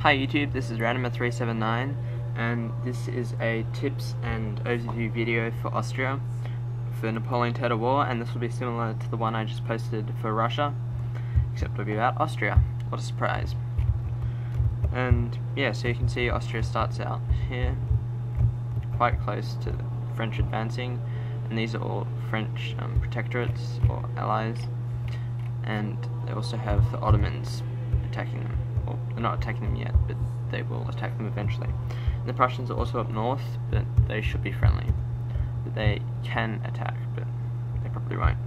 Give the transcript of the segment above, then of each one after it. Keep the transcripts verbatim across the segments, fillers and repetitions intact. Hi YouTube, this is Randomer three seven nine and this is a tips and overview video for Austria for Napoleon Total War, and this will be similar to the one I just posted for Russia, except it'll be about Austria. What a surprise. And yeah, so you can see Austria starts out here, quite close to the French advancing, and these are all French um, protectorates or allies, and they also have the Ottomans attacking them. Well, they're not attacking them yet, but they will attack them eventually. And the Prussians are also up north, but they should be friendly. But they can attack, but they probably won't.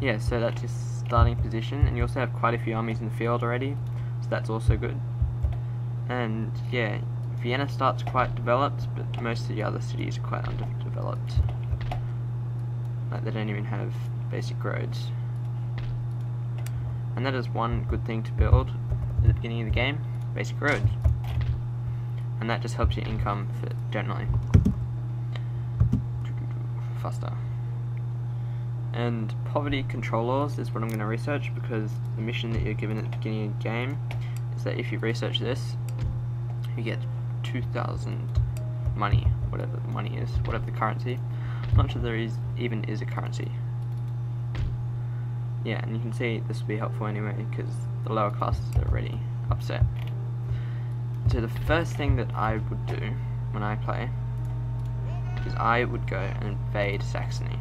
Yeah, so that's his starting position, and you also have quite a few armies in the field already, so that's also good. And yeah, Vienna starts quite developed, but most of the other cities are quite underdeveloped. Like, they don't even have basic roads. And that is one good thing to build at the beginning of the game, basic roads. And that just helps your income for generally. Faster. And poverty control laws is what I'm going to research, because the mission that you're given at the beginning of the game is that if you research this, you get two thousand money, whatever the money is, whatever the currency. I'm not sure there is, even is a currency. Yeah, and you can see this will be helpful anyway, because the lower classes are already upset. So the first thing that I would do when I play is I would go and invade Saxony.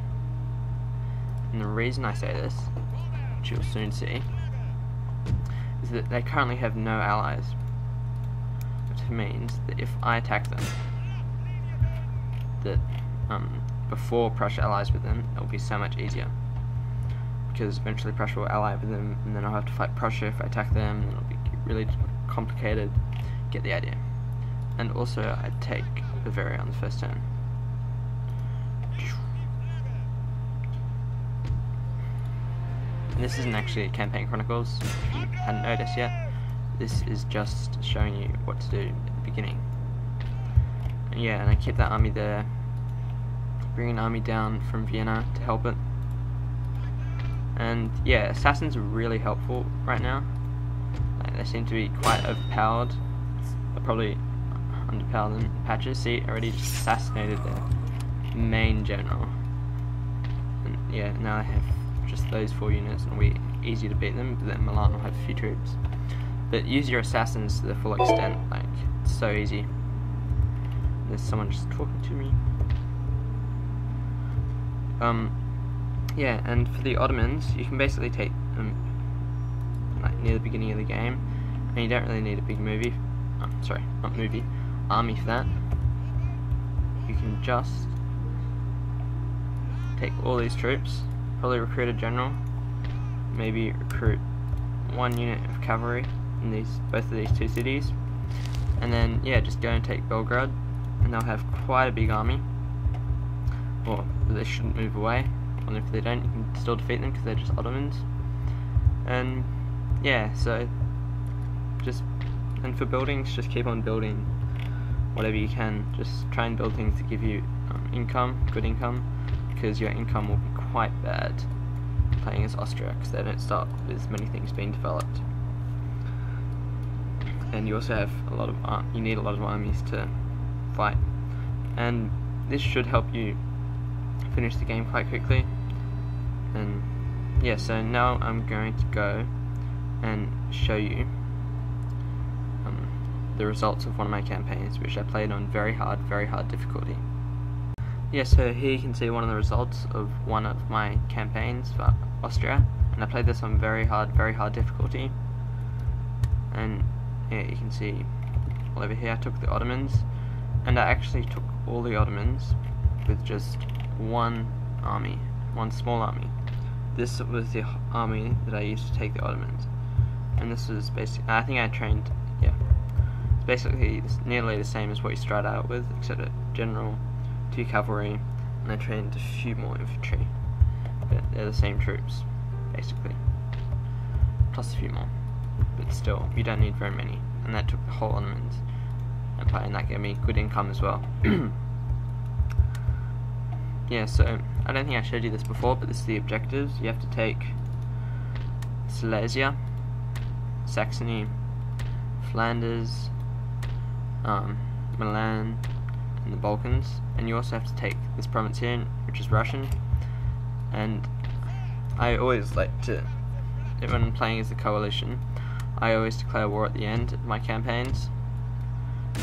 And the reason I say this, which you'll soon see, is that they currently have no allies, which means that if I attack them, that um, before Prussia allies with them, it will be so much easier. Because eventually Prussia will ally with them, and then I'll have to fight Prussia if I attack them, and it'll be really complicated. Get the idea. And also, I'd take Bavaria on the first turn. And this isn't actually Campaign Chronicles, if you hadn't noticed yet. This is just showing you what to do at the beginning. And yeah, and I keep that army there, bring an army down from Vienna to help it. And yeah, assassins are really helpful right now. Like, they seem to be quite overpowered. I'll probably underpower them in patches. See, already just assassinated their main general. And yeah, now they have just those four units, and it'll be easy to beat them, but then Milan will have a few troops. But use your assassins to the full extent, like, it's so easy. There's someone just talking to me. Um. Yeah, and for the Ottomans, you can basically take them um, like near the beginning of the game, and you don't really need a big movie. Oh, sorry, not movie, army for that. You can just take all these troops, probably recruit a general, maybe recruit one unit of cavalry in these both of these two cities, and then yeah, just go and take Belgrade, and they'll have quite a big army. Or they shouldn't move away. And if they don't, you can still defeat them because they're just Ottomans. And yeah, so just, and for buildings, just keep on building whatever you can. Just try and build things to give you um, income, good income, because your income will be quite bad playing as Austria, because they don't start with as many things being developed. And you also have a lot of ar you need a lot of armies to fight, and this should help you finish the game quite quickly. And yeah, so now I'm going to go and show you um, the results of one of my campaigns, which I played on very hard, very hard difficulty. Yeah, so here you can see one of the results of one of my campaigns for Austria, and I played this on very hard, very hard difficulty. And yeah, you can see all over here I took the Ottomans, and I actually took all the Ottomans with just one army, one small army. This was the army that I used to take the Ottomans, and this was basically, I think I trained, yeah, it's basically nearly the same as what you start out with, except a general, two cavalry, and I trained a few more infantry, but they're the same troops, basically, plus a few more, but still, you don't need very many, and that took the whole Ottomans, and that gave me good income as well. Yeah, so I don't think I showed you this before, but this is the objectives. You have to take Silesia, Saxony, Flanders, um, Milan, and the Balkans. And you also have to take this province here, which is Russian. And I always like to, when I'm playing as the coalition, I always declare war at the end of my campaigns,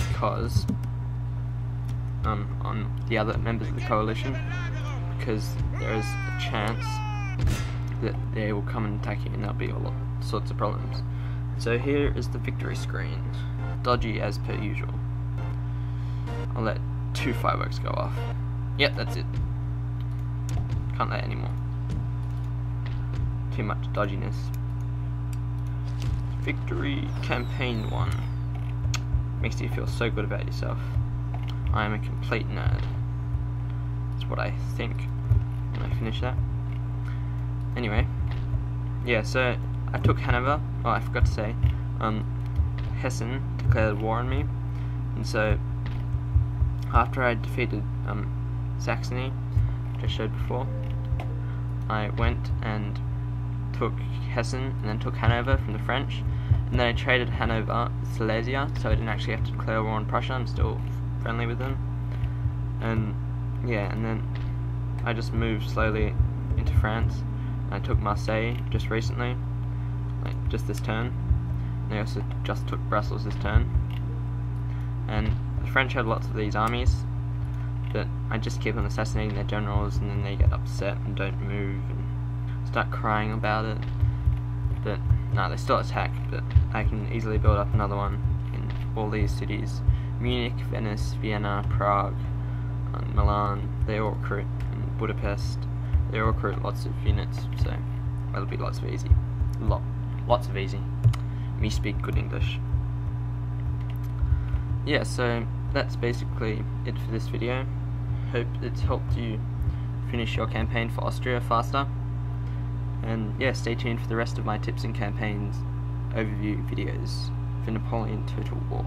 because um, on the other members of the coalition, because there is a chance that they will come and attack you, and there'll be all sorts of problems. So here is the victory screen, dodgy as per usual. I'll let two fireworks go off. Yep, that's it. Can't let anymore. Too much dodginess. Victory campaign one. Makes you feel so good about yourself. I am a complete nerd. That's what I think when I finish that. Anyway, yeah, so I took Hanover. Oh, I forgot to say, um, Hessen declared war on me, and so after I defeated um, Saxony, which I showed before, I went and took Hessen, and then took Hanover from the French, and then I traded Hanover with Silesia, so I didn't actually have to declare war on Prussia. I'm still friendly with them, and yeah, and then I just moved slowly into France. I took Marseille just recently, like just this turn, and I also just took Brussels this turn. And the French had lots of these armies, but I just keep on assassinating their generals, and then they get upset and don't move, and start crying about it. But nah, they still attack, but I can easily build up another one in all these cities: Munich, Venice, Vienna, Prague, and Milan. They all recruit, and Budapest. They all recruit lots of units, so that'll be lots of easy. Lot, lots of easy. Me speak good English. Yeah, so that's basically it for this video. Hope it's helped you finish your campaign for Austria faster. And yeah, stay tuned for the rest of my tips and campaigns overview videos for Napoleon Total War.